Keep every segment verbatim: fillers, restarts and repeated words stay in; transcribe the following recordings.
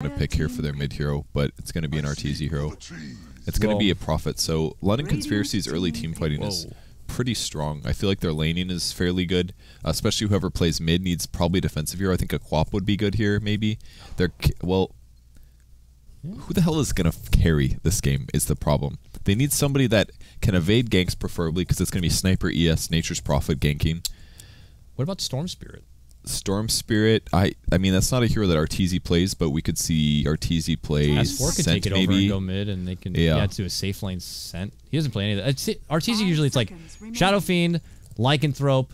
going to pick here for their mid hero, but it's going to be an Arteezy hero. It's going to be a Prophet. So London Conspiracy's early team fighting Whoa. is pretty strong. I feel like their laning is fairly good, especially whoever plays mid needs probably defensive hero. I think a Quap would be good here, maybe. They're well. Who the hell is going to carry this game is the problem. They need somebody that can evade ganks, preferably, because it's going to be Sniper, E S, Nature's Prophet ganking. What about Storm Spirit? Storm Spirit, I I mean, that's not a hero that Arteezy plays, but we could see Arteezy play S four could take it maybe. over and go mid, and they can yeah. yeah do a safe lane Scent. He doesn't play any of that. Arteezy usually it's like Shadow Fiend, Lycanthrope,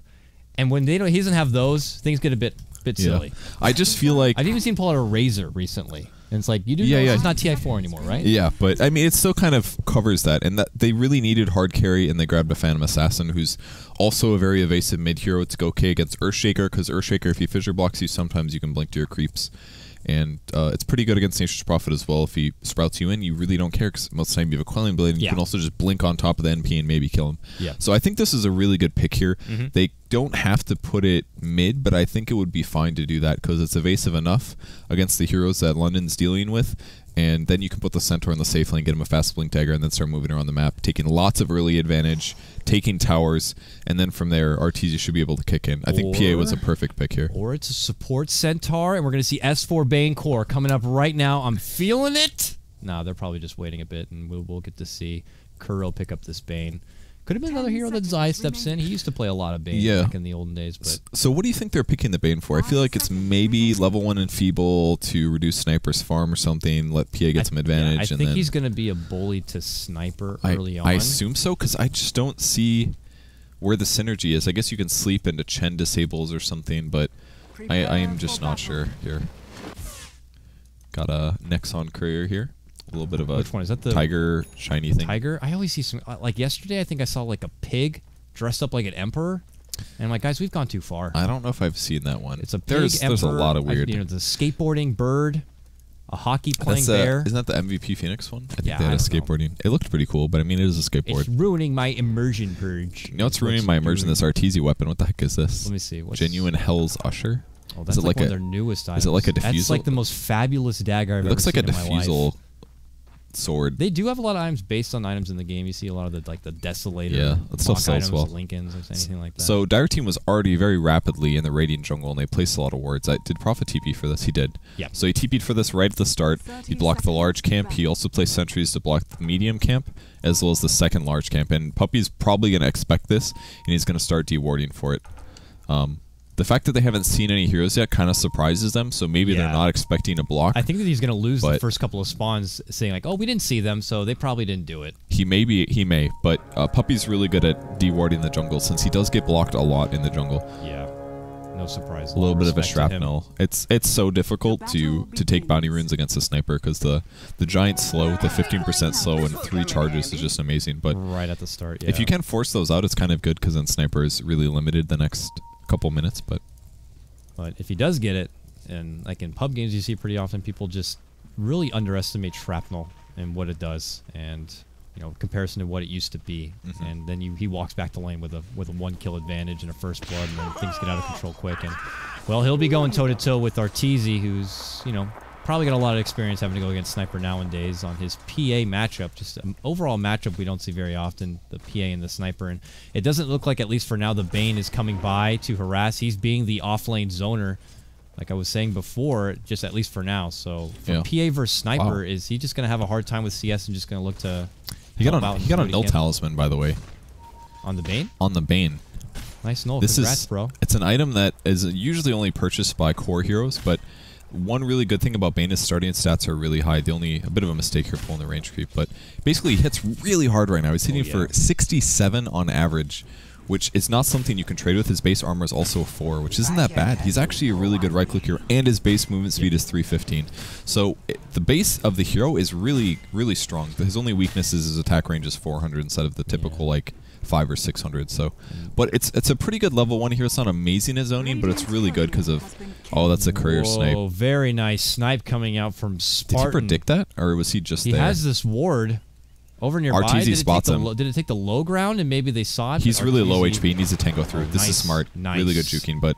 and when they don't, he doesn't have those, things get a bit bit yeah. silly. I just feel like I've even seen pull out a Razor recently. And it's like, you do yeah, know yeah. it's not T I four anymore, right? Yeah, but I mean, it still kind of covers that. And that they really needed hard carry, and they grabbed a Phantom Assassin, who's also a very evasive mid-hero. It's okay against Earthshaker, because Earthshaker, if he Fissure blocks you, sometimes you can blink to your creeps. And uh, it's pretty good against Nature's Prophet as well. If he sprouts you in, you really don't care, because most of the time you have a Quelling Blade, and yeah. you can also just blink on top of the N P and maybe kill him. Yeah. So I think this is a really good pick here. Mm-hmm. They don't have to put it mid, but I think it would be fine to do that, because it's evasive enough against the heroes that London's dealing with, and then you can put the Centaur in the safe lane, get him a fast Blink Dagger, and then start moving around the map, taking lots of early advantage, taking towers, and then from there, Arteezy should be able to kick in. I think or, P A was a perfect pick here. Or it's a support Centaur, and we're going to see S four Bane Core coming up right now. I'm feeling it! Nah, they're probably just waiting a bit, and we'll, we'll get to see Kuro pick up this Bane. Could have been another hero that Zai steps in. He used to play a lot of Bane yeah. back in the olden days. But so what do you think they're picking the Bane for? I feel like it's maybe level one Enfeeble to reduce Sniper's farm or something, let P A get I, some advantage. Yeah, I and think then he's going to be a bully to Sniper early I, on. I assume so, because I just don't see where the synergy is. I guess you can sleep into Chen disables or something, but I, I am just not sure here. Got a Nexon Courier here. A little bit of a Which one? Is that the tiger shiny thing? Tiger? I always see some. Like yesterday, I think I saw like a pig dressed up like an emperor. And I'm like, guys, we've gone too far. I don't know if I've seen that one. It's a pig there's, emperor. There's a lot of weird. I, you know, the skateboarding bird, a hockey playing That's a, bear. Isn't that the M V P Phoenix one? I think yeah, they had I a skateboarding. Know. It looked pretty cool, but I mean, it is a skateboard. It's ruining my immersion purge. You know, it's ruining my immersion. This Arteezy weapon. What the heck is this? Let me see. What's Genuine Hell's Usher? Oh, that's is like, like one a, of their newest items. Is it like a defusal? That's like the most fabulous dagger I've it ever seen in my life. Looks like a defusal sword. They do have a lot of items based on items in the game. You see a lot of the like the Desolator, yeah, that still sells items, well. Lincolns, or anything like that. So Dire Team was already very rapidly in the Radiant Jungle, and they placed a lot of wards. I, did Prophet T P for this? He did. Yeah. So he T P'd for this right at the start. He blocked the large camp. He also placed sentries to block the medium camp, as well as the second large camp. And Puppy's probably going to expect this, and he's going to start dewarding for it. Um, The fact that they haven't seen any heroes yet kind of surprises them, so maybe yeah. they're not expecting a block. I think that he's going to lose the first couple of spawns, saying like, "Oh, we didn't see them, so they probably didn't do it." He may be, he may, but uh, Puppy's really good at dewarding the jungle since he does get blocked a lot in the jungle. Yeah, no surprise. A little bit of a shrapnel. It's it's so difficult to to take bounty runes against a sniper because the the giant slow, the fifteen percent slow and three charges is just amazing. But right at the start, yeah. If you can force those out, it's kind of good because then sniper is really limited the next couple minutes, but but if he does get it, and like in pub games you see pretty often people just really underestimate shrapnel and what it does, and you know, comparison to what it used to be, mm-hmm. and then you, he walks back the lane with a with a one kill advantage and a first blood, and then things get out of control quick. And well, he'll be going toe to toe with Arteezy, who's you know probably got a lot of experience having to go against Sniper nowadays on his P A matchup. Just an overall matchup we don't see very often, the P A and the Sniper. And it doesn't look like, at least for now, the Bane is coming by to harass. He's being the off-lane zoner, like I was saying before, just at least for now. So for yeah. P A versus Sniper, wow. is he just going to have a hard time with C S and just going to look to... He got a, he got a Null Talisman, by the way. On the Bane? On the Bane. Nice Null. This Congrats, is, bro. It's an item that is usually only purchased by core heroes, but... One really good thing about Bane is starting stats are really high. The only a bit of a mistake here pulling the range creep, but basically he hits really hard right now. He's hitting oh, yeah. for sixty-seven on average, which is not something you can trade with. His base armor is also four, which isn't that bad. He's actually a really good right click hero, and his base movement speed is three fifteen. So it, the base of the hero is really, really strong. His only weakness is his attack range is four hundred instead of the typical yeah. like five or six hundred. So, but it's it's a pretty good level one here. It's not amazing at zoning, but it's really good because of oh, that's a courier Whoa, snipe. Oh, very nice snipe coming out from Spartan. Did he predict that, or was he just? He there? has this ward over nearby. Arteezy spots him. Low, did it take the low ground, and maybe they saw it? He's really Arteezy. low H P. He needs a tango through. Oh, this nice, is smart. Nice. Really good juking, but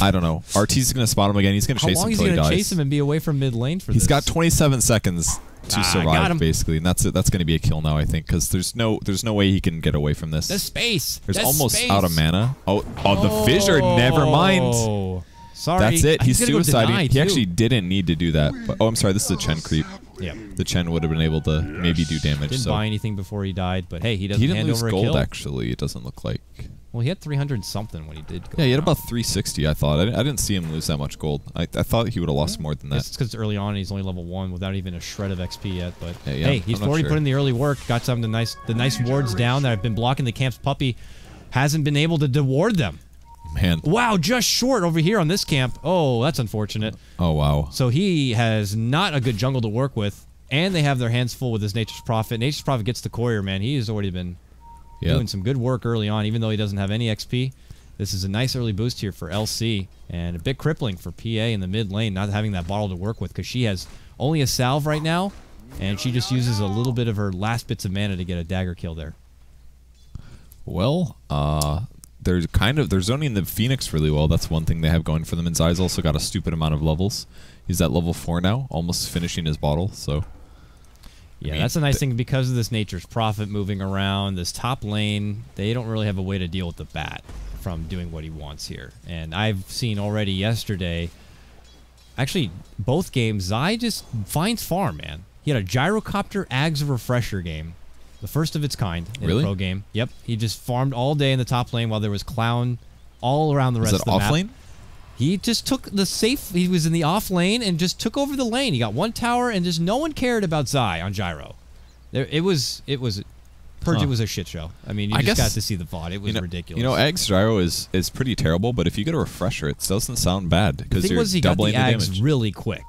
I don't know. Arteezy's going to spot him again. He's going to chase him until he dies. How long is he going to chase him and be away from mid lane for this? He's got twenty-seven seconds to ah, survive, basically, and that's it. That's going to be a kill now, I think, because there's no there's no way he can get away from this. The space. There's the almost space. out of mana. Oh, oh, oh, the fissure. Never mind. Sorry. That's it. He's, He's suiciding. Deny, he actually didn't need to do that. But, oh, I'm sorry. This is a Chen creep. Yeah. The Chen would have been able to maybe do damage. Didn't so. buy anything before he died, but hey, he doesn't. He didn't hand lose over gold. A kill. Actually, it doesn't look like. Well, he had three hundred something when he did go. Yeah, he had about three sixty, I thought. I didn't, I didn't see him lose that much gold. I, I thought he would have lost yeah. more than that. It's because early on he's only level one without even a shred of X P yet. But yeah, yeah, hey, he's already sure. put in the early work. Got some of the nice, the nice wards down that have been blocking the camp's puppy. Hasn't been able to deward them. Man. Wow, just short over here on this camp. Oh, that's unfortunate. Oh, wow. So he has not a good jungle to work with. And they have their hands full with this Nature's Prophet. Nature's Prophet gets the courier, man. He has already been... Yep. Doing some good work early on, even though he doesn't have any X P. This is a nice early boost here for L C, and a bit crippling for P A in the mid lane, not having that bottle to work with, because she has only a salve right now, and she just uses a little bit of her last bits of mana to get a dagger kill there. Well, uh, they're kind of they're zoning the Phoenix really well. That's one thing they have going for them. And Zai's also got a stupid amount of levels. He's at level four now, almost finishing his bottle. So. Yeah, I mean, that's a nice thing because of this Nature's Prophet moving around, this top lane, they don't really have a way to deal with the Bat from doing what he wants here. And I've seen already yesterday, actually both games, Zai just finds farm, man. He had a Gyrocopter Ags of Refresher game, the first of its kind in really? a pro game. Yep, he just farmed all day in the top lane while there was Clown all around the rest of the map. Was it off lane? He just took the safe, he was in the off lane and just took over the lane. He got one tower and just no one cared about Zai on Gyro. There, it was, it was, Purge, huh. it was a shit show. I mean, you I just guess, got to see the V O D. It was you know, ridiculous. You know, Ags Gyro is, is pretty terrible, but if you get a refresher, it doesn't sound bad because you're was he doubling got the, the Ags damage. really quick.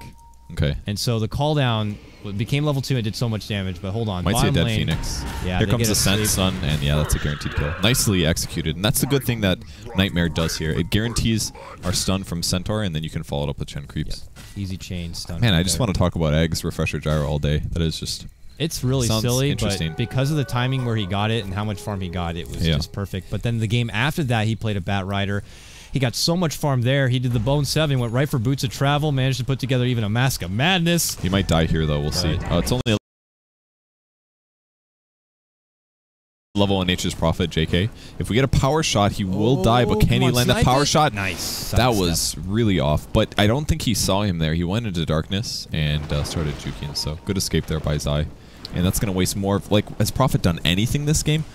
Okay. And so the cooldown became level two and did so much damage, but hold on. Might see a dead lane, Phoenix. Yeah, here comes the Ascent Sun, and yeah, that's a guaranteed kill. Nicely executed, and that's the good thing that Nightmare does here. It guarantees our stun from Centaur, and then you can follow it up with Chen creeps. Yep. Easy chain stun. Man, I just there. want to talk about Ags Refresher Gyro all day. That is just... It's really silly, but because of the timing where he got it and how much farm he got, it was yeah. just perfect. But then the game after that, he played a Batrider. He got so much farm there. He did the Bone seven, went right for Boots of Travel, managed to put together even a Mask of Madness. He might die here, though. We'll see. Uh, it's only a level on Nature's Prophet, J K. If we get a Power Shot, he will oh, die, but can he land that Power Shot? Nice. That was really off, but I don't think he saw him there. He went into darkness and uh, started juking, so good escape there by Zai. And that's going to waste more. Of, like, has Prophet done anything this game?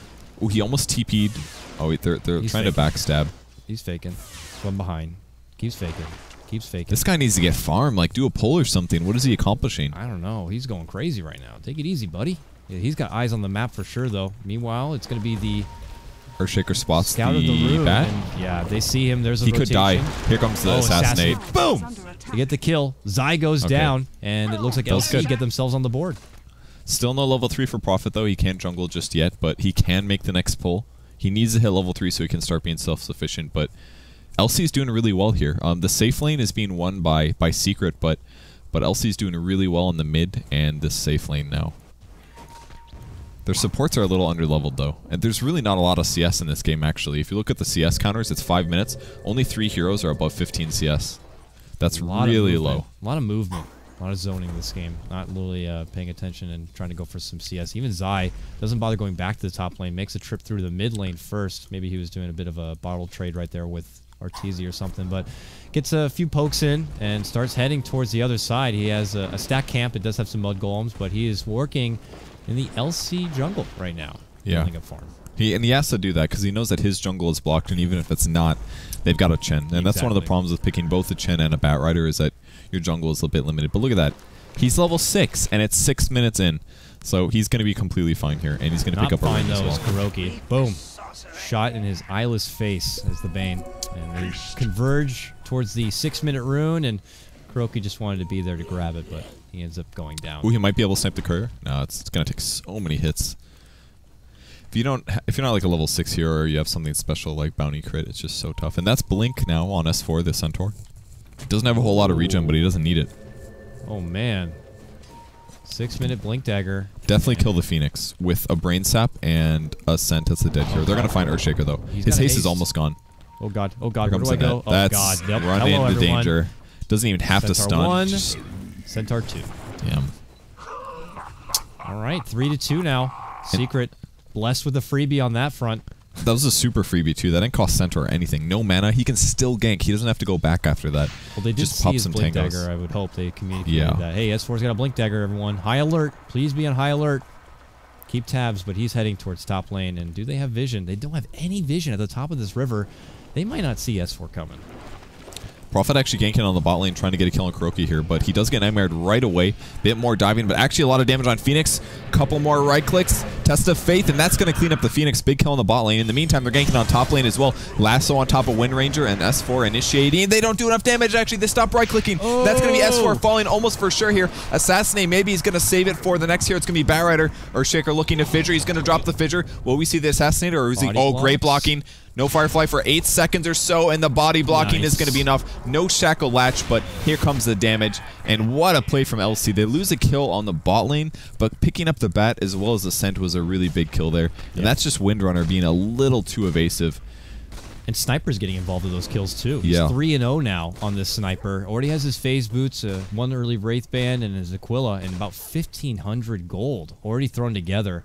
Ooh, he almost T P'd. Oh, wait, they're, they're trying faking. to backstab. He's faking. One behind. Keeps faking. Keeps faking. This guy needs to get farm. Like, do a pull or something. What is he accomplishing? I don't know. He's going crazy right now. Take it easy, buddy. Yeah, he's got eyes on the map for sure, though. Meanwhile, it's going to be the... Earthshaker spots scout the, of the room, bat. And, yeah, they see him. There's a He rotation. could die. Here comes the oh, assassinate. Boom! They get the kill. Zai goes okay. down, and it looks like L C get themselves on the board. Still no level three for Prophet, though. He can't jungle just yet, but he can make the next pull. He needs to hit level three so he can start being self-sufficient, but L C's doing really well here. Um, the safe lane is being won by by Secret, but but L C's doing really well in the mid and this safe lane now. Their supports are a little underleveled though, and there's really not a lot of C S in this game actually. If you look at the C S counters, it's five minutes. Only three heroes are above fifteen C S. That's really low. A lot of movement. A lot of zoning in this game. Not really uh, paying attention and trying to go for some C S. Even Zai doesn't bother going back to the top lane. Makes a trip through the mid lane first. Maybe he was doing a bit of a bottle trade right there with Arteezy or something. But gets a few pokes in and starts heading towards the other side. He has a, a stack camp. It does have some mud golems, but he is working in the L C jungle right now. Yeah. Up farm. He, and he has to do that because he knows that his jungle is blocked. And even if it's not, they've got a Chen. And exactly. That's one of the problems with picking both a Chen and a Batrider is that your jungle is a bit limited, but look at that. He's level six, and it's six minutes in, so he's going to be completely fine here, and he's going to pick up a ring as well. Kuroki. Boom. Shot in his eyeless face as the Bane. And they converge towards the six-minute rune, and Kuroki just wanted to be there to grab it, but he ends up going down. Ooh, he might be able to snipe the courier. No, it's, it's going to take so many hits. If you don't, if you're not like a level six hero, or you have something special like Bounty Crit, it's just so tough. And that's Blink now on S four, the Centaur. Doesn't have a whole lot of regen, but he doesn't need it. Oh, man. Six-minute Blink Dagger. Definitely kill the Phoenix with a Brain Sap and a Scent as a dead hero. They're going to find Earthshaker, though. His haste is almost gone. Oh god! Oh god! Where do I go? Oh That's god! Yep. Run Hello, into everyone. danger. Doesn't even have Centaur to stun. One. Just... Centaur two. Damn. All right, three to two now. Secret, blessed with a freebie on that front. That was a super freebie too. That didn't cost Centaur anything. No mana. He can still gank. He doesn't have to go back after that. Well, they did just see pop his some blink tangos. dagger. I would hope they communicated yeah. that. Hey, S four's got a blink dagger. Everyone, high alert. Please be on high alert. Keep tabs, but he's heading towards top lane. And do they have vision? They don't have any vision at the top of this river. They might not see S four coming. Prophet actually ganking on the bot lane, trying to get a kill on Kuroki here, but he does get nightmared right away. Bit more diving, but actually a lot of damage on Phoenix. Couple more right clicks, Test of Faith, and that's going to clean up the Phoenix. Big kill on the bot lane. In the meantime, they're ganking on top lane as well. Lasso on top of Windranger, and S four initiating. They don't do enough damage, actually. They stop right clicking. Oh. That's going to be S four falling almost for sure here. Assassinate, maybe he's going to save it for the next here. It's going to be Batrider. Earthshaker looking to Fissure. He's going to drop the Fissure. Will we see the Assassinator, or is he? Oh, great blocking. No Firefly for eight seconds or so, and the body blocking nice. is going to be enough. No Shackle Latch, but here comes the damage. And what a play from L C. They lose a kill on the bot lane, but picking up the bat as well as the scent was a really big kill there. And yep. that's just Windrunner being a little too evasive. And Sniper's getting involved in those kills too. He's three and oh now on this Sniper. Already has his phase boots, uh, one early Wraith Band, and his Aquila, and about fifteen hundred gold already thrown together.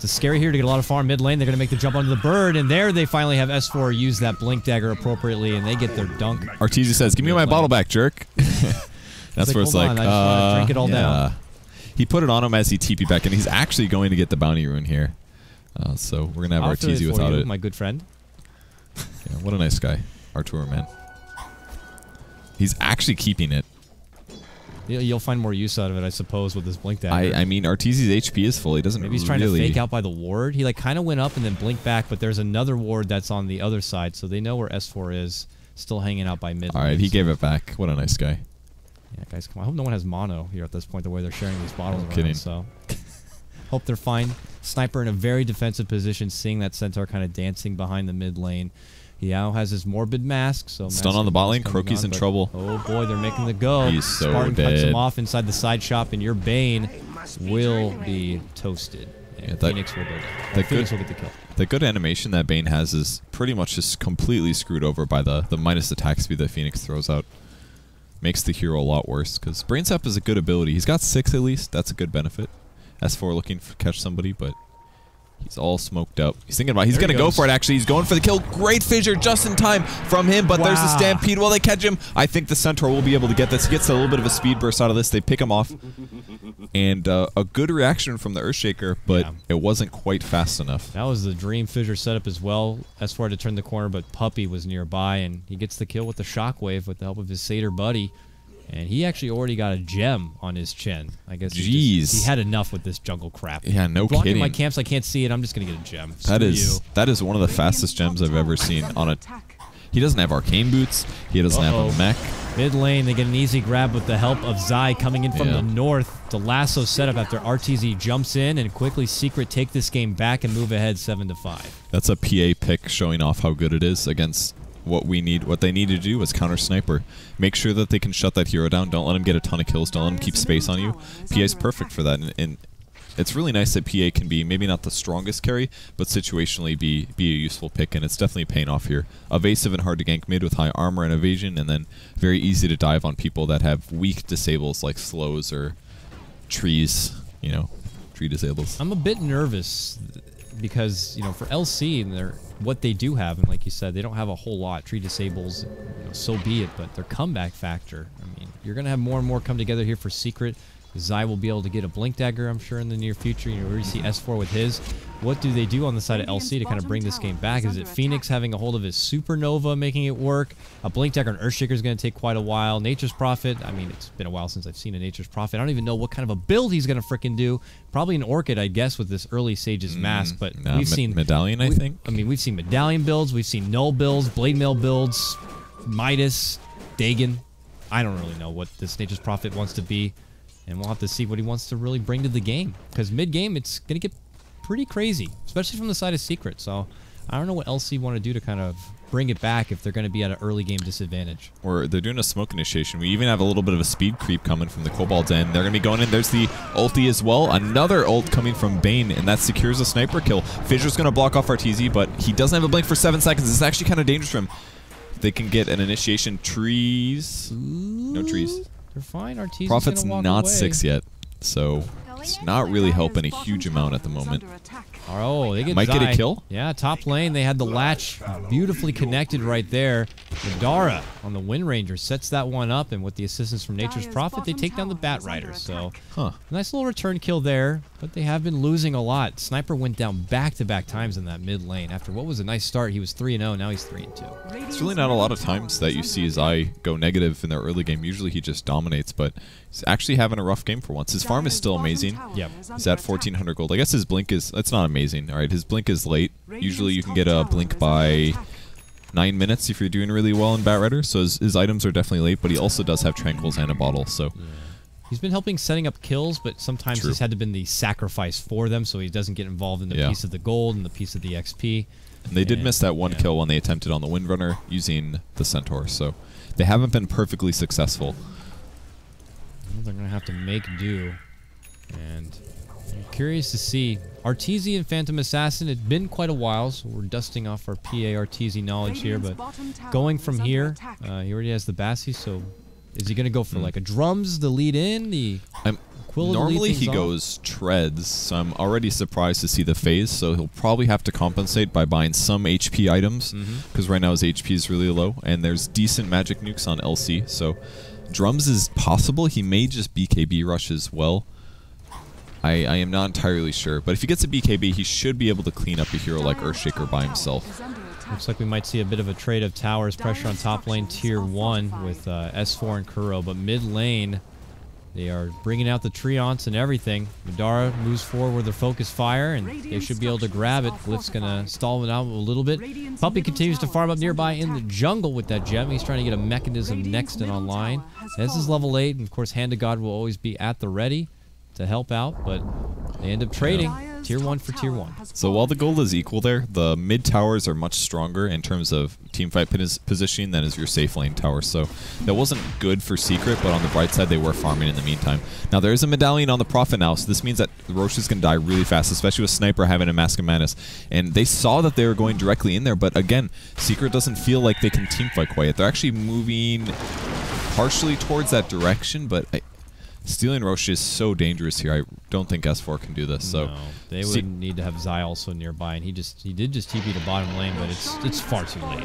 It's scary here to get a lot of farm mid lane. They're going to make the jump onto the bird, and there they finally have S four use that blink dagger appropriately, and they get their dunk. Arteezy says, give me my bottle back, jerk. That's where it's like, I just want to drink it all down. He put it on him as he T P'd back, and he's actually going to get the bounty rune here. Uh, so we're going to have Arteezy without it. My good friend. Yeah, what a nice guy. Artur, man. He's actually keeping it. You'll find more use out of it, I suppose, with this blink dagger. I, I mean, Arteezy's H P is full. He doesn't really... Maybe he's really trying to fake out by the ward. He, like, kind of went up and then blinked back, but there's another ward that's on the other side, so they know where S four is. Still hanging out by mid. All right, he so. gave it back. What a nice guy. Yeah, guys, come on. I hope no one has mono here at this point, the way they're sharing these bottles I'm around. Kidding. So. Hope they're fine. Sniper in a very defensive position, seeing that Centaur kind of dancing behind the mid lane. He now has his morbid mask. So stun on the bot lane. Kuroki's in trouble. Oh boy, they're making the go. He's so Spartan dead. Cuts him off inside the side shop, and your Bane will be toasted. And yeah, that, Phoenix will go down. The Phoenix good, will get the kill. The good animation that Bane has is pretty much just completely screwed over by the the minus attack speed that Phoenix throws out. Makes the hero a lot worse because Brainsap is a good ability. He's got six at least. That's a good benefit. S four looking to catch somebody, but. He's all smoked up. He's thinking about it. He's going to go for it, actually. He's going for the kill. Great fissure just in time from him, but wow. there's a stampede while they catch him. I think the Centaur will be able to get this. He gets a little bit of a speed burst out of this. They pick him off. And uh, a good reaction from the Earthshaker, but yeah. it wasn't quite fast enough. That was the dream fissure setup as well. S four had to turn the corner, but Puppy was nearby, and he gets the kill with the shockwave with the help of his Satyr buddy. And he actually already got a gem on his chin. I guess Jeez. He, just, he had enough with this jungle crap. Yeah, no Blocking kidding. my camps, I can't see it. I'm just going to get a gem. That is, you. that is one of the fastest gems I've ever seen on a... He doesn't have arcane boots. He doesn't uh-oh. have a mech. Mid lane, they get an easy grab with the help of Zai coming in from yeah. the north. The lasso setup after Arteezy jumps in and quickly Secret take this game back and move ahead seven to five. That's a P A pick showing off how good it is against... What we need, what they need to do is counter Sniper. Make sure that they can shut that hero down. Don't let him get a ton of kills. Don't let him keep space on you. P A is perfect for that, and, and it's really nice that P A can be maybe not the strongest carry, but situationally be be a useful pick, and it's definitely paying off here. Evasive and hard to gank mid with high armor and evasion, and then very easy to dive on people that have weak disables like slows or trees. You know, tree disables. I'm a bit nervous because you know for L C and their what they do have, and like you said, they don't have a whole lot. Tree disables, you know, so be it, but their comeback factor, I mean, you're going to have more and more come together here for Secret. Zai will be able to get a blink dagger, I'm sure, in the near future. You already see S four with his. What do they do on the side of L C to kind of bring this game back? Is it Phoenix having a hold of his Supernova, making it work? A blink dagger and Earthshaker is going to take quite a while. Nature's Prophet, I mean, it's been a while since I've seen a Nature's Prophet. I don't even know what kind of a build he's going to frickin' do. Probably an Orchid, I guess, with this early Sage's Mask, but nah, we've seen... Medallion, I we, think? I mean, we've seen Medallion builds, we've seen Null builds, Blade Mail builds, Midas, Dagon. I don't really know what this Nature's Prophet wants to be. And we'll have to see what he wants to really bring to the game. Because mid-game, it's going to get pretty crazy. Especially from the side of Secret. So, I don't know what L C want to do to kind of bring it back if they're going to be at an early game disadvantage. Or they're doing a smoke initiation. We even have a little bit of a speed creep coming from the Kobold's end. They're going to be going in. There's the ulti as well. Another ult coming from Bane, and that secures a sniper kill. Fissure's going to block off Arteezy, but he doesn't have a blink for seven seconds. It's actually kind of dangerous for him. They can get an initiation. Trees. Ooh, no trees. They're fine. Arteezy's Prophet's walk not away. Six yet, so it's not really helping a huge amount at the moment. Oh, they get might Zai. Get a kill. Yeah, top lane. They had the latch beautifully connected right there. Madara on the Windranger sets that one up, and with the assistance from Nature's Prophet, they take down the Batrider. So, huh. Nice little return kill there, but they have been losing a lot. Sniper went down back-to-back times in that mid lane. After what was a nice start, he was three and oh, now he's three and two. It's really not a lot of times that you see Zai go negative in their early game. Usually he just dominates, but he's actually having a rough game for once. His farm is still amazing. Yep. He's at fourteen hundred gold. I guess his blink is... That's not amazing. Amazing. All right, his blink is late. Usually you can get a blink by nine minutes if you're doing really well in Batrider, so his, his items are definitely late, but he also does have Tranquils and a bottle, so... Yeah. He's been helping setting up kills, but sometimes True. He's had to been the sacrifice for them, so he doesn't get involved in the yeah. piece of the gold and the piece of the X P. And they and, did miss that one yeah. kill when they attempted on the Windrunner using the Centaur, so they haven't been perfectly successful. Well, they're going to have to make do, and... I'm curious to see. Arteezy and Phantom Assassin, it's been quite a while, so we're dusting off our P A Arteezy knowledge here, but going from here, uh, he already has the Bassy, so is he going to go for mm. like a drums, the lead in, the I'm, Normally he on? goes treads, so I'm already surprised to see the phase, so he'll probably have to compensate by buying some H P items, because mm-hmm. right now his H P is really low, and there's decent magic nukes on L C, so drums is possible. He may just B K B rush as well. I, I am not entirely sure, but if he gets a B K B, he should be able to clean up a hero like Earthshaker by himself. Looks like we might see a bit of a trade of towers. Pressure on top lane tier one with uh, S four and Kuro, but mid lane, they are bringing out the Treants and everything. Madara moves forward with their Focus Fire, and they should be able to grab it. Glyph's going to stall it out a little bit. Puppy continues to farm up nearby in the jungle with that gem. He's trying to get a mechanism next and online. This is level eight, and of course, Hand of God will always be at the ready to help out, but they end up trading yeah. tier one for tier one. So while the gold is equal there, the mid towers are much stronger in terms of team fight positioning than is your safe lane tower. So that wasn't good for Secret, but on the bright side, they were farming in the meantime. Now there is a Medallion on the Prophet now, so this means that Rosh is going to die really fast, especially with Sniper having a Mask of Madness. And they saw that they were going directly in there, but again, Secret doesn't feel like they can team fight quite yet. They're actually moving partially towards that direction, but I stealing Rosh is so dangerous here. I don't think S four can do this. So no, they would need to have Zai also nearby, and he just he did just T P to bottom lane, but it's it's far too late.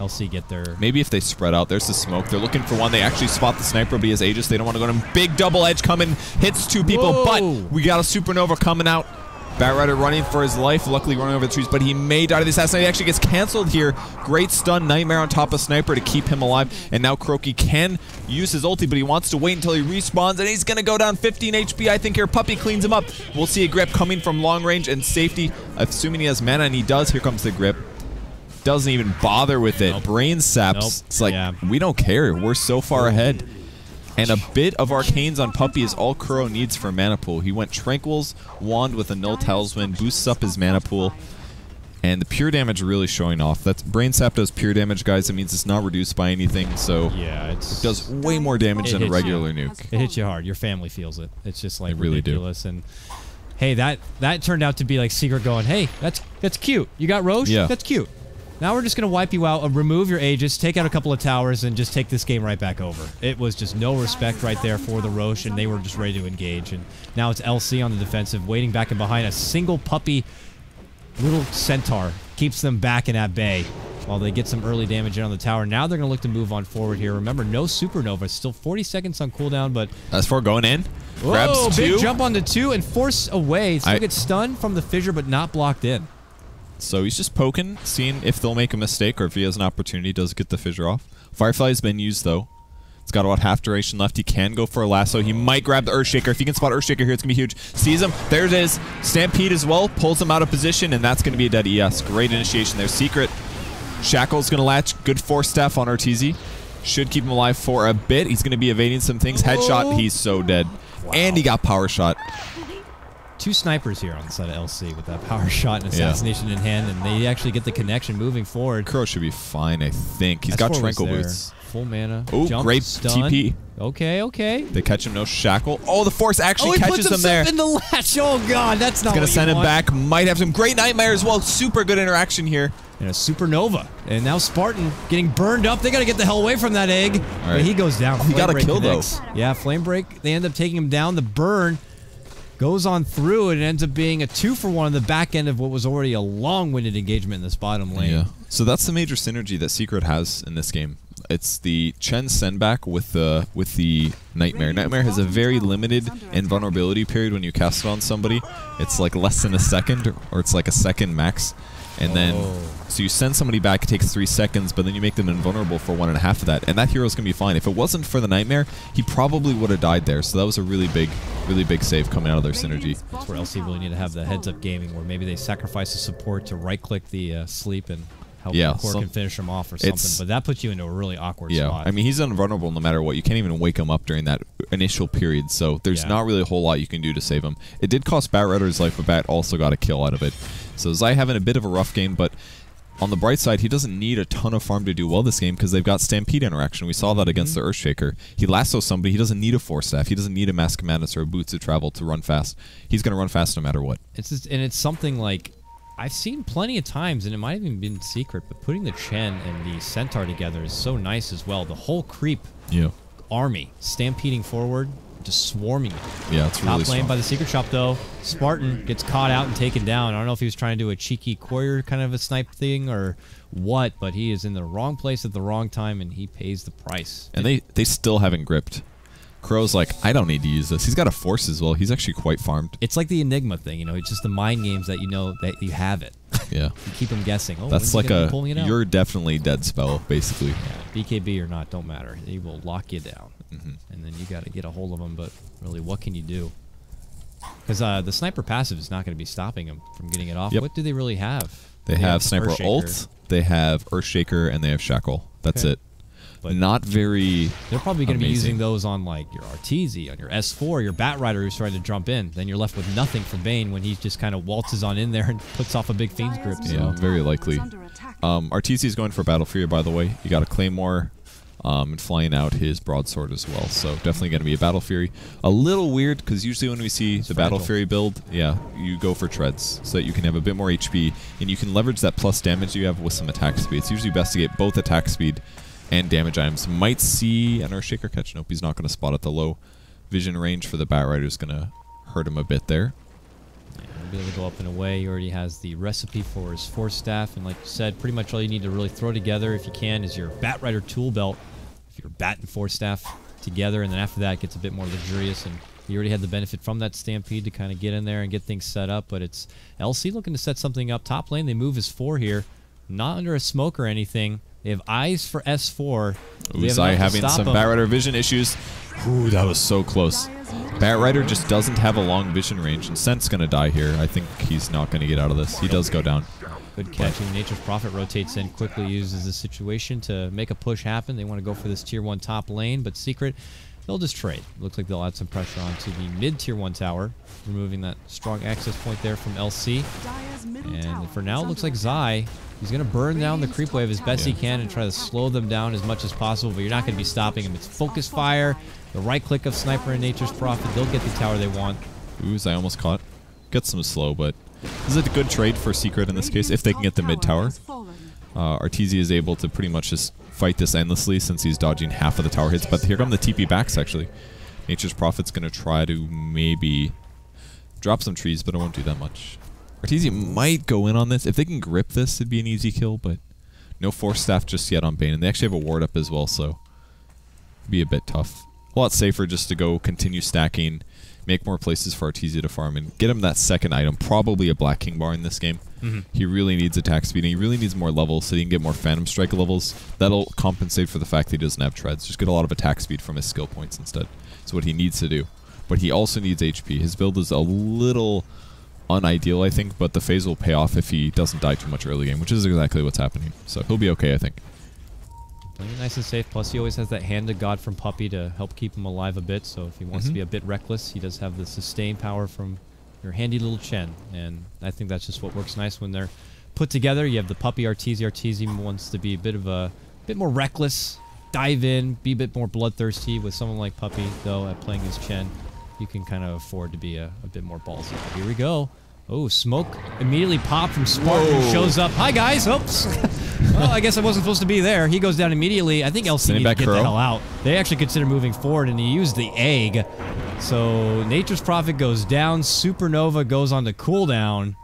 L C get there. Maybe if they spread out. There's the smoke. They're looking for one. They actually spot the sniper, but he has Aegis. They don't want to go to him. Big double edge coming. Hits two people, Whoa. But we got a Supernova coming out. Batrider running for his life, luckily running over the trees, but he may die to the assassin. He actually gets canceled here. Great stun, Nightmare on top of Sniper to keep him alive. And now Kroki can use his ulti, but he wants to wait until he respawns, and he's going to go down fifteen H P, I think, here. Puppy cleans him up. We'll see a grip coming from long range and safety, assuming he has mana, and he does. Here comes the grip. Doesn't even bother with it. Nope. Brain saps. Nope. It's like, yeah. we don't care. We're so far ahead. And a bit of Arcanes on Puppy is all Kuro needs for mana pool. He went Tranquil's Wand with a Null Talisman, boosts up his mana pool, and the pure damage really showing off. That's Brain Sap does pure damage, guys. It means it's not reduced by anything, so yeah, it's, it does way more damage than a regular you. nuke. It hits you hard. Your family feels it. It's just like really ridiculous. Do. And hey, that that turned out to be like Secret going, hey, that's that's cute. You got Roche? Yeah. That's cute. Now we're just going to wipe you out, remove your Aegis, take out a couple of towers, and just take this game right back over. It was just no respect right there for the Roche, and they were just ready to engage. And now it's L C on the defensive, waiting back and behind. A single puppy little Centaur keeps them back and at bay while they get some early damage in on the tower. Now they're going to look to move on forward here. Remember, no Supernova. Still forty seconds on cooldown, but... That's for going in. Whoa, grabs two. Big jump on the two and force away. Still I gets stunned from the fissure, but not blocked in. So he's just poking, seeing if they'll make a mistake or if he has an opportunity, does get the fissure off. Firefly has been used, though. It's got about half duration left. He can go for a lasso. He might grab the Earthshaker. If he can spot Earthshaker here, it's going to be huge. Sees him. There it is. Stampede as well. Pulls him out of position, and that's going to be a dead E S. Great initiation there. Secret. Shackle's going to latch. Good Force Staff on Arteezy. Should keep him alive for a bit. He's going to be evading some things. Headshot. He's so dead. Wow. And he got Power Shot. two snipers here on the side of L C with that power shot and assassination yeah. in hand, and they actually get the connection moving forward. Kuro should be fine, I think. He's That's got Tranquil Boots. Full mana. Oh, great stun. T P. Okay, okay. They catch him, no shackle. Oh, the force actually oh, he catches puts him there. in the latch. Oh, God, that's not He's gonna what send you him want. back. Might have some great nightmare as well. Super good interaction here. And a supernova. And now Spartan getting burned up. They got to get the hell away from that egg. All right. But he goes down. Oh, you got to kill, connects. though. Yeah, flame break. They end up taking him down. The burn goes on through, and it ends up being a two for one on the back end of what was already a long-winded engagement in this bottom lane. Yeah. So that's the major synergy that Secret has in this game. It's the Chen send back with the with the Nightmare. Nightmare has a very limited invulnerability period when you cast it on somebody. It's like less than a second, or it's like a second max. And then, oh. so you send somebody back, it takes three seconds, but then you make them invulnerable for one and a half of that. And that hero's going to be fine. If it wasn't for the Nightmare, he probably would have died there. So that was a really big, really big save coming out of their synergy. That's where L C really need to have the heads-up gaming, where maybe they sacrifice the support to right-click the uh, sleep and help yeah, the core so can finish him off or something. But that puts you into a really awkward yeah, spot. I mean, he's invulnerable no matter what. You can't even wake him up during that initial period. So there's yeah. not really a whole lot you can do to save him. It did cost Batrider his life, but Bat also got a kill out of it. So Zai having a bit of a rough game, but on the bright side, he doesn't need a ton of farm to do well this game because they've got Stampede interaction. We saw that against mm-hmm. the Earthshaker. He lassos somebody. He doesn't need a Force Staff. He doesn't need a Mask of Madness or a Boots to travel to run fast. He's going to run fast no matter what. It's just, and it's something like I've seen plenty of times, and it might have even been Secret, but putting the Chen and the Centaur together is so nice as well. The whole creep yeah. army stampeding forward, just swarming it. Yeah, it's really Top lane by the Secret Shop, though. Spartan gets caught out and taken down. I don't know if he was trying to do a cheeky courier kind of a snipe thing or what, but he is in the wrong place at the wrong time, and he pays the price. And they, they still haven't gripped. Crow's like, I don't need to use this. He's got a force as well. He's actually quite farmed. It's like the Enigma thing, you know. It's just the mind games that you know that you have it. Yeah. You keep them guessing. Oh, that's like a, you're definitely dead spell, basically. Yeah, B K B or not, don't matter. He will lock you down. Mm-hmm. And then you got to get a hold of him, but really, what can you do? Because uh, the sniper passive is not going to be stopping him from getting it off. Yep. What do they really have? They, they have, have sniper ult, they have Earthshaker, and they have Shackle. That's okay. it. But not very They're probably going to be using those on like your Arteezy, on your S four, your Batrider who's trying to jump in. Then you're left with nothing for Bane when he just kind of waltzes on in there and puts off a big Fiend's Grip. So. Yeah, very likely. Um, Arteezy's going for Battle Fury, by the way. You got a Claymore um, and flying out his Broadsword as well. So definitely going to be a Battle Fury. A little weird because usually when we see it's the fragile. Battle Fury build, yeah, you go for Treads so that you can have a bit more H P and you can leverage that plus damage you have with some attack speed. It's usually best to get both attack speed and damage items. Might see an Earthshaker catch. Nope, he's not going to spot at the low vision range for the Batrider. Is going to hurt him a bit there. Yeah, he'll be able to go up and away. He already has the recipe for his Force Staff. And like you said, pretty much all you need to really throw together, if you can, is your Batrider tool belt. If your Bat and Force Staff together. And then after that, it gets a bit more luxurious. And he already had the benefit from that Stampede to kind of get in there and get things set up. But it's L C looking to set something up. Top lane, they move as four here. Not under a smoke or anything. They have eyes for S four. Ooh, Zai having some Batrider vision issues. Ooh, that was so close. Batrider just doesn't have a long vision range, and Sent's going to die here. I think he's not going to get out of this. He does go down. Good catch. And Nature's Prophet rotates in, quickly uses the situation to make a push happen. They want to go for this tier one top lane, but Secret, they'll just trade. Looks like they'll add some pressure onto the mid tier one tower, removing that strong access point there from L C. And for now, it looks like Zai, he's going to burn down the creep wave as best yeah. he can and try to slow them down as much as possible, but you're not going to be stopping him. It's Focus Fire, the right click of Sniper and Nature's Prophet. They'll get the tower they want. Ooh, I almost caught. Got some slow, but this is a good trade for Secret in this case, if they can get the mid tower. Uh, Arteezy is able to pretty much just fight this endlessly since he's dodging half of the tower hits, but here come the T P backs, actually. Nature's Prophet's going to try to maybe drop some trees, but it won't do that much. Arteezy might go in on this. If they can grip this, it'd be an easy kill, but no Force Staff just yet on Bane. And they actually have a ward up as well, so it'd be a bit tough. A lot safer just to go continue stacking, make more places for Arteezy to farm, and get him that second item, probably a Black King Bar in this game. Mm-hmm. He really needs attack speed, and he really needs more levels so he can get more Phantom Strike levels. That'll compensate for the fact that he doesn't have treads. Just get a lot of attack speed from his skill points instead. That's what he needs to do. But he also needs H P. His build is a little unideal, I think, but the phase will pay off if he doesn't die too much early game, which is exactly what's happening. So he'll be okay, I think. Playing nice and safe, plus he always has that hand to God from Puppy to help keep him alive a bit, so if he wants mm-hmm. to be a bit reckless, he does have the sustain power from your handy little Chen. And I think that's just what works nice when they're put together. You have the puppy Arteezy. Arteezy wants to be a bit of a bit more reckless, dive in, be a bit more bloodthirsty. With someone like Puppy, though, at playing as Chen, you can kind of afford to be a, a bit more ballsy. Here we go. Oh, smoke immediately popped from Spartan. Whoa. Shows up. Hi, guys. Oops. Well, I guess I wasn't supposed to be there. He goes down immediately. I think L C needs to get the hell out. They actually consider moving forward, and he used the egg. So Nature's Prophet goes down. Supernova goes on to cooldown.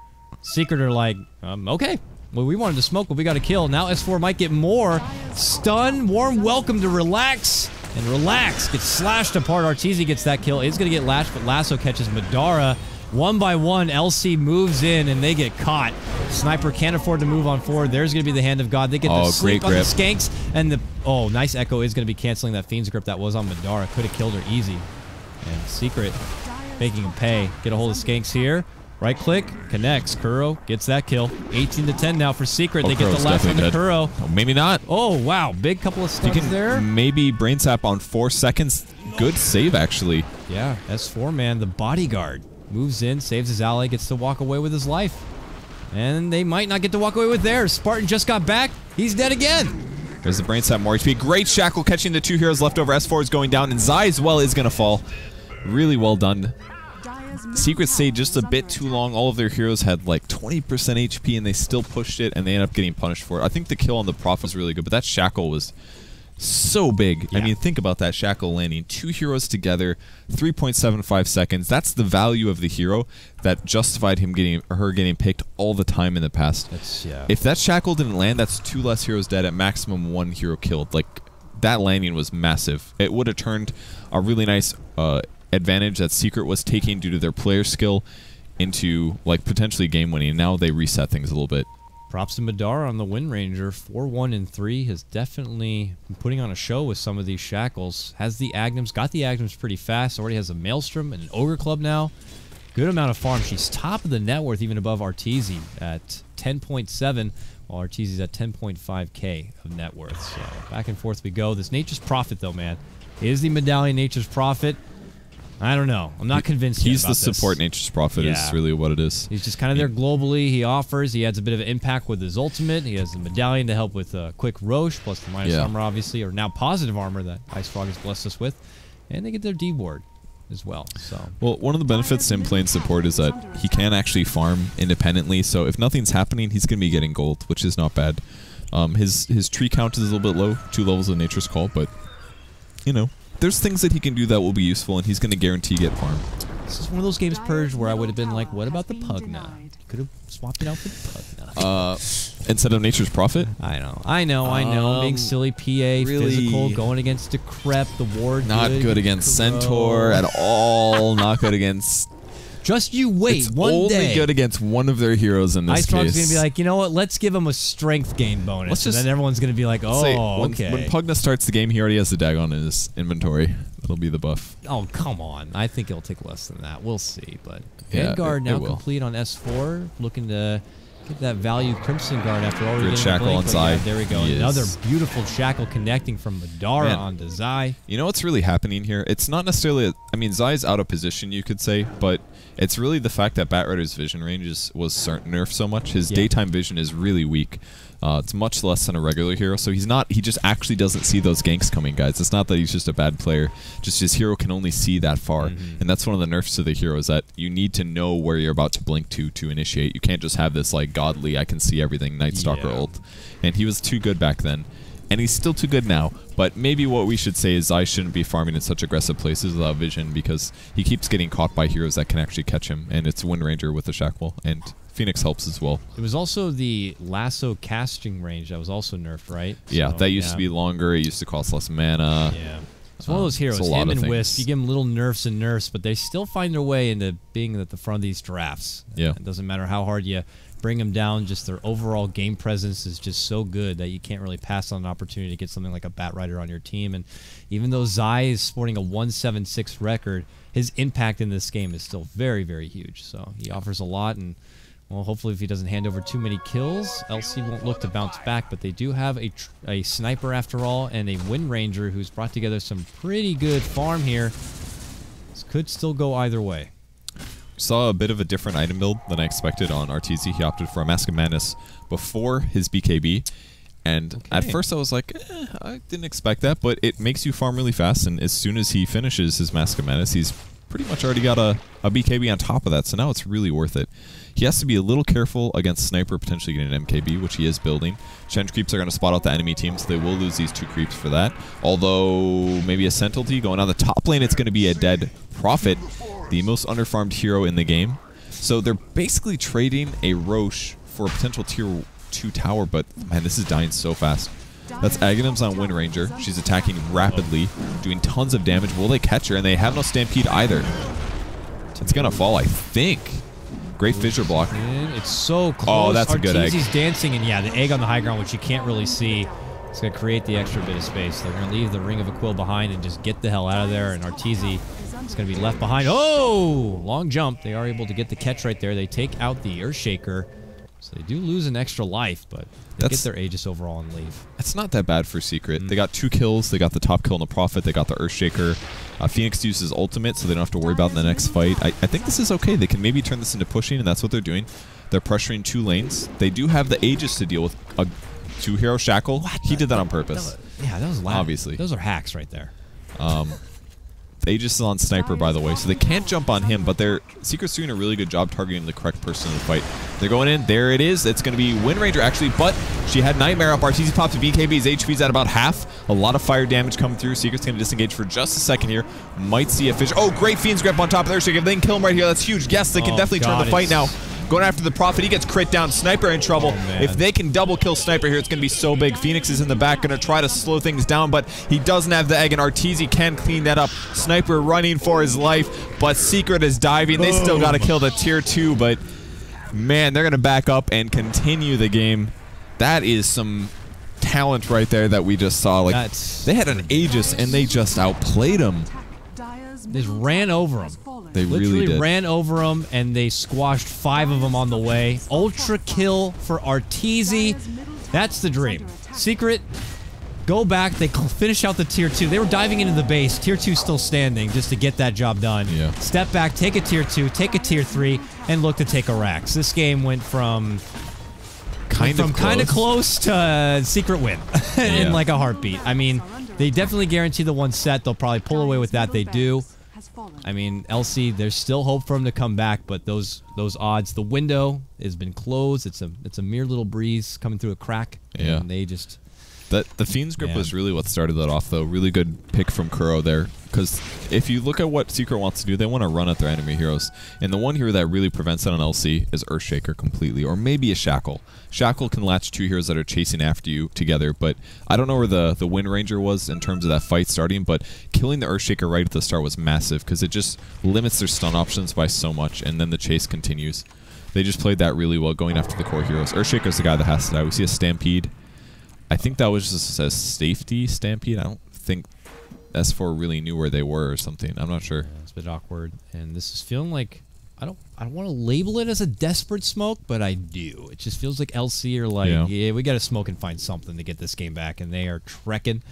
Secret are like, um, okay. Well, we wanted to smoke, but we got to kill. Now S four might get more. Stun. Warm welcome to relax. And relax gets slashed apart. Arteezy gets that kill. Is going to get lashed, but Lasso catches Madara. One by one, L C moves in, and they get caught. Sniper can't afford to move on forward. There's going to be the hand of God. They get oh, the sleep on the skanks, and the... Oh, nice echo is going to be canceling that Fiend's Grip that was on Madara. Could have killed her easy. And Secret making him pay. Get a hold of skanks here. Right click, connects. Kuro gets that kill. eighteen to ten now for Secret. Oh, they Kuro's get the last one to Kuro. Oh, maybe not. Oh, wow. Big couple of stuns there. Maybe Brain Sap on four seconds. Good save, actually. Yeah, S four, man. The bodyguard moves in, saves his ally, gets to walk away with his life. And they might not get to walk away with theirs. Spartan just got back. He's dead again. There's the Brain Sap, more H P. Great Shackle catching the two heroes left over. S four is going down, and Zai as well is going to fall. Really well done. Secret stayed just a bit too long. All of their heroes had like twenty percent H P, and they still pushed it, and they ended up getting punished for it. I think the kill on the Prophet was really good, but that Shackle was so big. Yeah. I mean, think about that Shackle landing. Two heroes together, three point seven five seconds. That's the value of the hero that justified him getting her getting picked all the time in the past. That's, yeah. If that Shackle didn't land, that's two less heroes dead, at maximum one hero killed. Like, that landing was massive. It would have turned a really nice uh, advantage that Secret was taking due to their player skill into, like, potentially game-winning. Now they reset things a little bit. Props to Madara on the Windranger. four, one, and three has definitely been putting on a show with some of these Shackles. Has the Aghanim's. Got the Aghanim's pretty fast. Already has a Maelstrom and an Ogre Club now. Good amount of farm. She's top of the net worth, even above Arteezy at ten point seven, while Arteezy's at ten point five K of net worth. So back and forth we go. This Nature's Prophet, though, man. Is the Medallion Nature's Prophet? I don't know. I'm not convinced he's yet about the support. This. Nature's Prophet yeah. is really what it is. He's just kind of there globally. He offers. He adds a bit of impact with his ultimate. He has the Medallion to help with uh, quick Roche, plus the minus yeah. armor, obviously, or now positive armor that Ice Frog has blessed us with, and they get their D ward as well. So, well, one of the benefits to him playing support is that he can actually farm independently. So if nothing's happening, he's going to be getting gold, which is not bad. Um, his his tree count is a little bit low, two levels of Nature's Call, but you know. There's things that he can do that will be useful, and he's going to guarantee get farmed. This is one of those games, Purge, where I would have been like, what about the Pugna? You could have swapped it out for the Pugna. Uh, instead of Nature's Prophet? I know. I know, I know. Um, Being silly, P A, really physical, going against Decrep, the Ward. Not good, good against Kuro. Centaur at all. Not good against... Just you wait, it's one only day. Only good against one of their heroes in this Ice case. Ice Frog's going to be like, you know what, let's give him a strength gain bonus. Let's just, and then everyone's going to be like, oh, say, when, okay. When Pugna starts the game, he already has the Dagon in his inventory. That'll be the buff. Oh, come on. I think it'll take less than that. We'll see. But yeah, Vanguard it, now it complete on S four, looking to get that value Crimson Guard after already getting Shackle on Zai. There we go. Yes. Another beautiful Shackle connecting from Madara Man. onto Zai. You know what's really happening here? It's not necessarily, a, I mean, Zai's out of position, you could say, but... It's really the fact that Batrider's vision range is, was nerfed so much. His yeah. daytime vision is really weak. Uh, it's much less than a regular hero, so he's not. He just actually doesn't see those ganks coming, guys. It's not that he's just a bad player. Just his hero can only see that far, mm-hmm. and that's one of the nerfs to the hero is that you need to know where you're about to blink to to initiate. You can't just have this like godly, I can see everything Night Stalker yeah. ult, and he was too good back then. And he's still too good now, but maybe what we should say is I shouldn't be farming in such aggressive places without vision because he keeps getting caught by heroes that can actually catch him, and it's Windranger with the Shackle, and Phoenix helps as well. It was also the Lasso casting range that was also nerfed, right? Yeah, so, that used yeah. to be longer, it used to cost less mana. Yeah. It's one of those heroes, him and Wisp, you give them little nerfs and nerfs, but they still find their way into being at the front of these drafts. Yeah. It doesn't matter how hard you... bring them down, just their overall game presence is just so good that you can't really pass on an opportunity to get something like a Batrider on your team. And even though Zai is sporting a one seven six record, his impact in this game is still very, very huge. So he offers a lot, and well, hopefully if he doesn't hand over too many kills, L C won't look to bounce back, but they do have a, tr a Sniper after all, and a Windranger who's brought together some pretty good farm here. This could still go either way. Saw a bit of a different item build than I expected on Arteezy. He opted for a Mask of Madness before his B K B. And okay. at first I was like, eh, I didn't expect that, but it makes you farm really fast, and as soon as he finishes his Mask of Madness, he's pretty much already got a, a B K B on top of that, so now it's really worth it. He has to be a little careful against Sniper potentially getting an M K B, which he is building. Chen creeps are going to spot out the enemy team, so they will lose these two creeps for that. Although, maybe a Sentinel going on the top lane, it's going to be a dead Prophet, the most underfarmed hero in the game. So they're basically trading a Roche for a potential tier two tower, but man, this is dying so fast. That's Aghanim's on Windranger. She's attacking rapidly, doing tons of damage. Will they catch her? And they have no Stampede either. It's gonna fall, I think. Great Fissure block. It's so close. Oh, that's Arteezy's a good egg. He's dancing, and yeah, the egg on the high ground, which you can't really see. It's gonna create the extra bit of space. They're gonna leave the Ring of Aquil behind and just get the hell out of there, and Arteezy is gonna be left behind. Oh! Long jump. They are able to get the catch right there. They take out the Earthshaker. So they do lose an extra life, but they that's, get their Aegis overall and leave. That's not that bad for Secret. Mm. They got two kills. They got the top kill on the Prophet. They got the Earthshaker. Uh, Phoenix uses ultimate, so they don't have to worry about in the next fight. I, I think this is okay. They can maybe turn this into pushing, and that's what they're doing. They're pressuring two lanes. They do have the Aegis to deal with. A two-hero Shackle. What? He did that on purpose. That was, yeah, that was loud. Obviously. Those are hacks right there. Um... Aegis is on Sniper, by the way, so they can't jump on him, but they're Secret's doing a really good job targeting the correct person in the fight. They're going in. There it is. It's going to be Windranger, actually, but she had Nightmare up. Arteezy popped to B K B. His H P's at about half. A lot of fire damage coming through. Secret's going to disengage for just a second here. Might see a fish. Oh, great Fiend's Grip on top of their shake. If they can kill him right here, that's huge. Yes, they can oh, definitely God, turn the fight now. Going after the Prophet, he gets crit down. Sniper in trouble. Oh, if they can double kill Sniper here, it's going to be so big. Phoenix is in the back, going to try to slow things down, but he doesn't have the egg, and Arteezy can clean that up. Sniper running for his life, but Secret is diving. Boom. They still got to kill the tier two, but man, they're going to back up and continue the game. That is some talent right there that we just saw. Like That's They had an Aegis, and they just outplayed him. They just ran over him. They literally really did. ran over them, and they squashed five of them on the way. Ultra kill for Arteezy. That's the dream. Secret, go back. They finish out the tier two. They were diving into the base. tier two still standing just to get that job done. Yeah. Step back, take a tier two, take a tier three, and look to take a Rax. This game went from kind, went of, from close. kind of close to uh, Secret win in yeah. like a heartbeat. I mean, they definitely guarantee the one set. They'll probably pull away with that. They do. I mean, L C, there's still hope for him to come back, but those those odds, the window has been closed. It's a it's a mere little breeze coming through a crack. Yeah. And they just that the Fiend's Grip man. was really what started that off, though. Really good pick from Kuro there, because if you look at what Secret wants to do, they want to run at their enemy heroes, and the one hero that really prevents that on L C is Earthshaker completely, or maybe a Shackle. Shackle can latch two heroes that are chasing after you together, but I don't know where the, the Windranger was in terms of that fight starting, but killing the Earthshaker right at the start was massive, because it just limits their stun options by so much, and then the chase continues. They just played that really well, going after the core heroes. Earthshaker's the guy that has to die. We see a Stampede. I think that was just a safety Stampede. I don't think S four really knew where they were or something. I'm not sure. Yeah, it's a bit awkward, and this is feeling like I don't I don't want to label it as a desperate smoke, but I do. It just feels like L C are like, yeah, yeah we got to smoke and find something to get this game back, and they are trekking,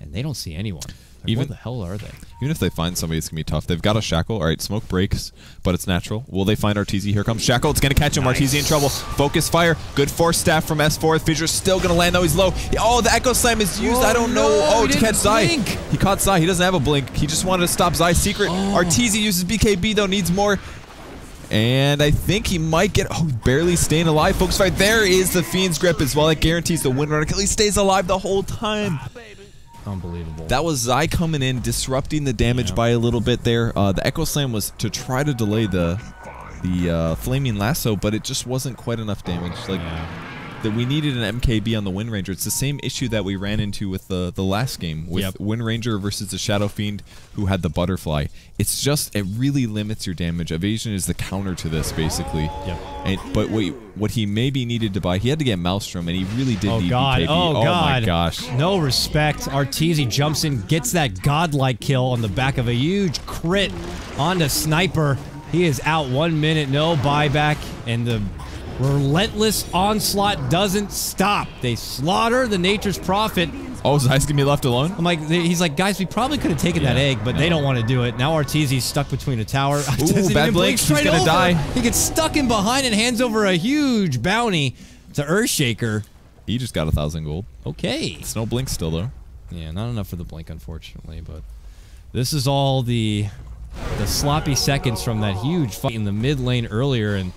and they don't see anyone. Like, even, what the hell are they? Even if they find somebody, it's going to be tough. They've got a Shackle. All right, smoke breaks, but it's natural. Will they find Arteezy? Here comes Shackle. It's going to catch him. Nice. Arteezy in trouble. Focus fire. Good Force Staff from S four. Fissure's still going to land, though. He's low. Oh, the Echo Slam is used. Oh, I don't know. No, oh, to catch Zai. He caught Zai. He doesn't have a blink. He just wanted to stop Zai's Secret. Oh. Arteezy uses B K B, though. Needs more. And I think he might get... Oh, barely staying alive. Focus fire. There is the Fiend's Grip as well. It guarantees the win runner. At least stays alive the whole time. Ah, unbelievable. That was Zai coming in, disrupting the damage yeah. by a little bit there. Uh, the Echo Slam was to try to delay the the uh, Flaming Lasso, but it just wasn't quite enough damage. Like yeah. that, we needed an M K B on the Windranger. It's the same issue that we ran into with the the last game with yep. Windranger versus the Shadow Fiend, who had the Butterfly. It's just it really limits your damage. Evasion is the counter to this, basically. Yep. And but what what he maybe needed to buy, he had to get Maelstrom, and he really did oh need God. B K B. Oh, oh God. my gosh. No respect. Arteezy jumps in, gets that godlike kill on the back of a huge crit onto Sniper. He is out one minute, no buyback, and the Relentless onslaught doesn't stop. They slaughter the Nature's Prophet. Oh, so I's gonna be left alone? I'm like, he's like, guys, we probably could have taken yeah, that egg, but yeah. they don't want to do it. Now Arteezy's stuck between a tower. Ooh, bad Blink. He's gonna over. die. He gets stuck in behind and hands over a huge bounty to Earthshaker. He just got a thousand gold. Okay. It's no Blink still, though. Yeah, not enough for the Blink, unfortunately, but this is all the the sloppy seconds from that huge fight in the mid lane earlier, and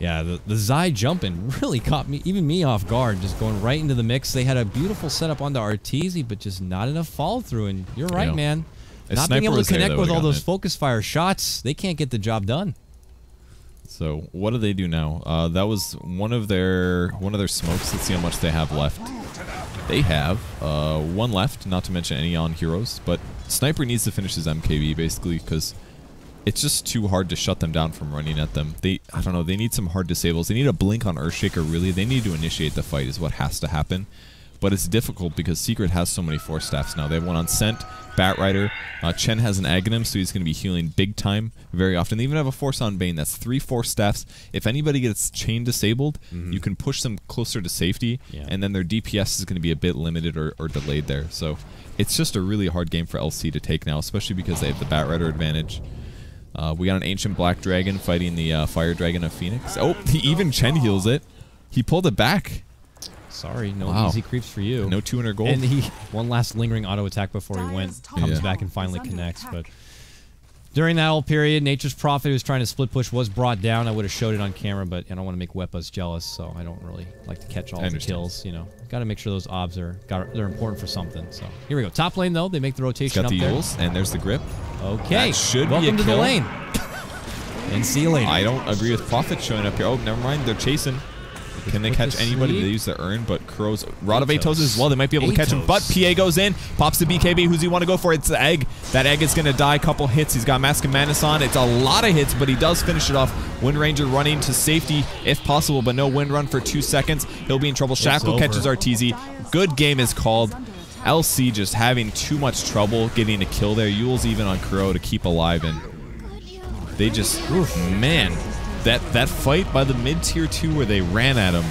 yeah, the, the Zai jumping really caught me, even me, off guard, just going right into the mix. They had a beautiful setup onto Arteezy, but just not enough follow through. And you're right, yeah. man. If not being able to connect with all those it. focus fire shots, they can't get the job done. So what do they do now? Uh, that was one of their one of their smokes. Let's see how much they have left. They have uh, one left, not to mention any on heroes. But Sniper needs to finish his M K B, basically, because it's just too hard to shut them down from running at them. They, I don't know, they need some hard disables. They need a Blink on Earthshaker, really. They need to initiate the fight is what has to happen. But it's difficult because Secret has so many Force Staffs now. They have one on Scent, Batrider. Uh, Chen has an Aghanim, so he's going to be healing big time very often. They even have a Force on Bane. That's three Force Staffs. If anybody gets chain disabled, mm-hmm. you can push them closer to safety, yeah. and then their D P S is going to be a bit limited or, or delayed there. So it's just a really hard game for L C to take now, especially because they have the Batrider advantage. Uh, we got an Ancient Black Dragon fighting the uh, Fire Dragon of Phoenix. Oh, he, even Chen heals it. He pulled it back. Sorry, no wow. easy creeps for you. No two hundred gold. And he one last lingering auto attack before he went, comes yeah. back and finally connects. But during that whole period, Nature's Prophet, who was trying to split push, was brought down. I would have showed it on camera, but I don't want to make Wepas jealous, so I don't really like to catch all the kills. You know, got to make sure those obs are got, they're important for something. So here we go. Top lane though, they make the rotation got up the there. Yules, and there's the grip. Okay, that should welcome be a to kill. the lane. And see you later. I don't agree with Prophet showing up here. Oh, never mind, they're chasing. Can they catch anybody? They use the urn, but Crow's Rod of Atos as well. They might be able to catch him, but P A goes in, pops the B K B. Who's he want to go for? It's the egg. That egg is going to die. Couple hits. He's got Mask of Madness on. It's a lot of hits, but he does finish it off. Windranger running to safety if possible, but no wind run for two seconds. He'll be in trouble. Shackle catches Arteezy. Good game is called. L C just having too much trouble getting a kill there. Yule's even on Crow to keep alive, and they just, oof, man. That, that fight by the mid-tier two where they ran at him,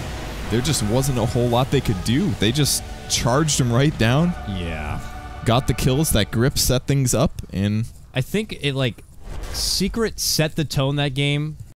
there just wasn't a whole lot they could do. They just charged him right down. Yeah. Got the kills, that grip set things up, and I think it, like, Secret set the tone that game.